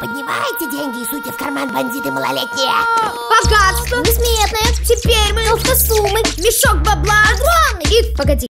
поднимайте деньги и суйте в карман, бандиты малолетние. Богатство, бессмертное, теперь мы толстосумы, мешок бабла огромный. И погоди.